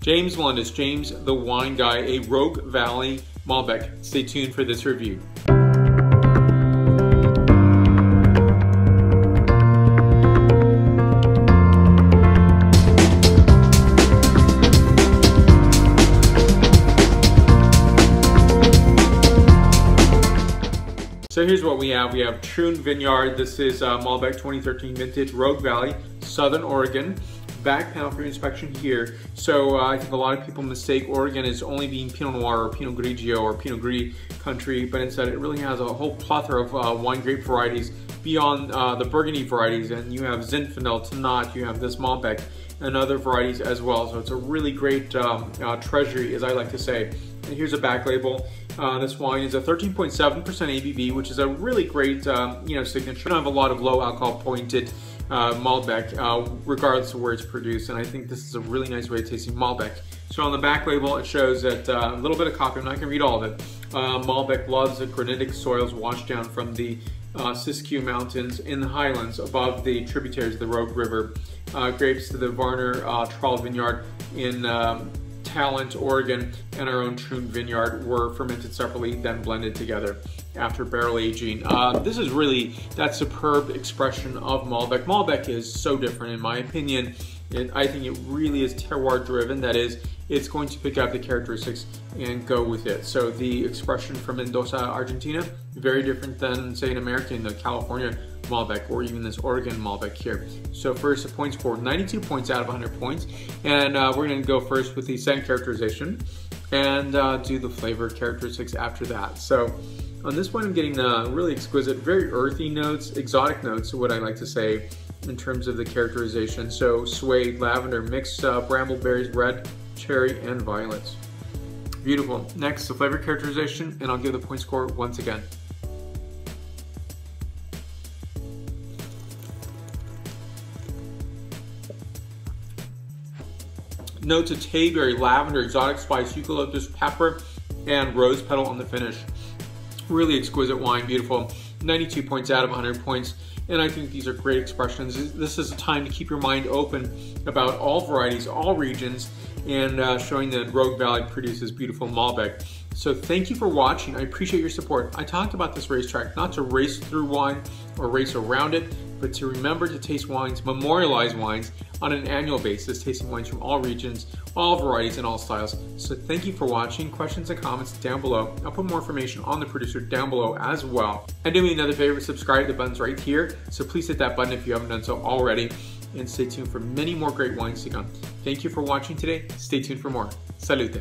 James Melendez, James the Wine Guy, a Rogue Valley Malbec. Stay tuned for this review. So here's what we have. We have Troon Vineyard. This is Malbec 2013 vintage, Rogue Valley, Southern Oregon. Back panel for inspection here. So I think a lot of people mistake Oregon as only being Pinot Noir or Pinot Grigio or Pinot Gris country, but instead it really has a whole plethora of wine grape varieties beyond the Burgundy varieties. And you have Zinfandel, Tannat, you have this Malbec and other varieties as well. So it's a really great treasury, as I like to say. And here's a back label. This wine is a 13.7% ABV, which is a really great, signature. We don't have a lot of low alcohol pointed Malbec, regardless of where it's produced, and I think this is a really nice way of tasting Malbec. So on the back label, it shows that a little bit of copy. I'm not going to read all of it. Malbec loves the granitic soils washed down from the Siskiyou Mountains in the highlands above the tributaries of the Rogue River. Grapes to the Varner Troll Vineyard in Talent, Oregon, and our own Troon Vineyard were fermented separately, then blended together after barrel aging. This is really that superb expression of Malbec. Malbec is so different in my opinion. I think it really is terroir driven. That is, it's going to pick up the characteristics and go with it. So the expression from Mendoza, Argentina, very different than, say, an American, the California Malbec, or even this Oregon Malbec here. So first, the points score, 92 points out of 100 points. And we're gonna go first with the scent characterization and do the flavor characteristics after that. So on this one, I'm getting really exquisite, very earthy notes, exotic notes, what I like to say in terms of the characterization. So suede, lavender, mixed brambleberries, red, cherry, and violets. Beautiful. Next, the flavor characterization, and I'll give the point score once again. Notes of tayberry, lavender, exotic spice, eucalyptus, pepper, and rose petal on the finish. Really exquisite wine, beautiful. 92 points out of 100 points, and I think these are great expressions. This is a time to keep your mind open about all varieties, all regions, and showing that Rogue Valley produces beautiful Malbec. So thank you for watching. I appreciate your support. I talked about this racetrack, not to race through wine or race around it, but to remember to taste wines, memorialize wines on an annual basis, tasting wines from all regions, all varieties, and all styles. So thank you for watching. Questions and comments down below. I'll put more information on the producer down below as well. And do me another favor, subscribe. The button's right here. So please hit that button if you haven't done so already. And stay tuned for many more great wines to come. Thank you for watching today. Stay tuned for more. Salute.